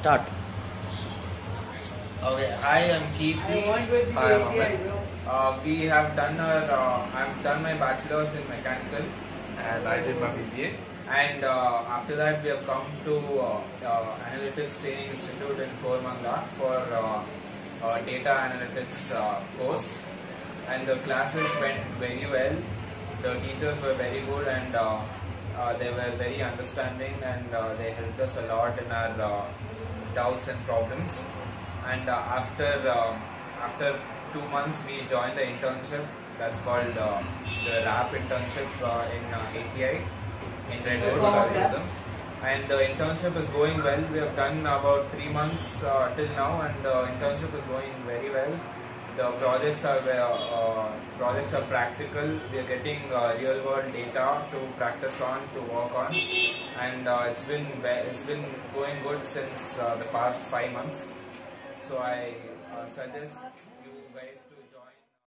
Start. Okay, hi, I'm Keefi. Hi, I'm Amit. We have done our, I've done my bachelor's in mechanical and I did my BBA. And after that, we have come to Analytics Training Institute in Koramangala for data analytics course. And the classes went very well. The teachers were very good and they were very understanding and they helped us a lot in our doubts and problems. And after 2 months, we joined the internship that's called the RAP internship in ATI, in Redwood's Algorithms. And the internship is going well. We have done about 3 months till now, and the internship is going very well. The projects are practical. We are getting real world data to practice on, to work on, and it's been going good since the past 5 months. So I suggest you guys to